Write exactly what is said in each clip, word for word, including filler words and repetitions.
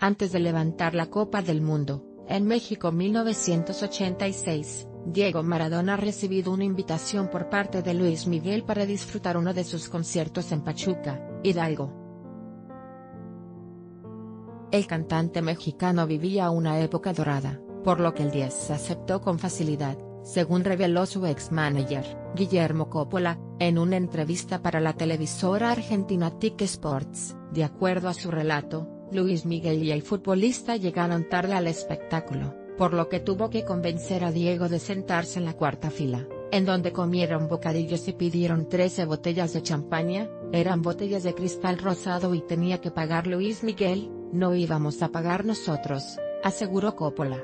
Antes de levantar la Copa del Mundo, en México mil novecientos ochenta y seis, Diego Maradona ha recibido una invitación por parte de Luis Miguel para disfrutar uno de sus conciertos en Pachuca, Hidalgo. El cantante mexicano vivía una época dorada, por lo que el diez aceptó con facilidad, según reveló su ex-manager, Guillermo Coppola, en una entrevista para la televisora argentina TyC Sports. De acuerdo a su relato, Luis Miguel y el futbolista llegaron tarde al espectáculo, por lo que tuvo que convencer a Diego de sentarse en la cuarta fila, en donde comieron bocadillos y pidieron trece botellas de champaña. Eran botellas de cristal rosado y tenía que pagar Luis Miguel, no íbamos a pagar nosotros, aseguró Coppola.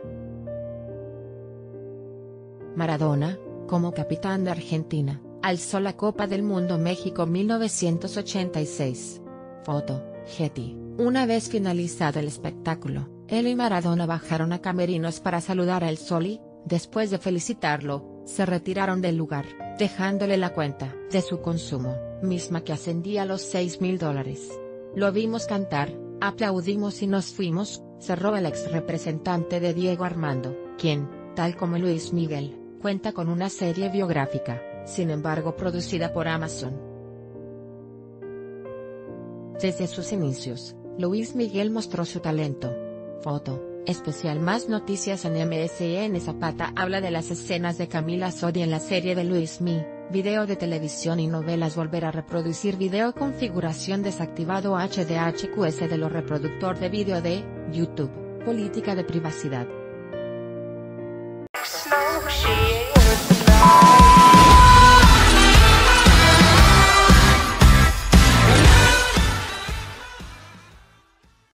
Maradona, como capitán de Argentina, alzó la Copa del Mundo México mil novecientos ochenta y seis. Foto, Getty. Una vez finalizado el espectáculo, él y Maradona bajaron a camerinos para saludar al Sol y, después de felicitarlo, se retiraron del lugar, dejándole la cuenta de su consumo, misma que ascendía a los seis mil dólares. Lo vimos cantar, aplaudimos y nos fuimos, cerró el ex representante de Diego Armando, quien, tal como Luis Miguel, cuenta con una serie biográfica, sin embargo producida por Amazon. Desde sus inicios, Luis Miguel mostró su talento. Foto, especial. Más noticias en M S N. Zapata habla de las escenas de Camila Sodi en la serie de Luis Miguel. Video de televisión y novelas. Volver a reproducir video. Configuración desactivado. H D H Q S de lo reproductor de video de YouTube. Política de privacidad.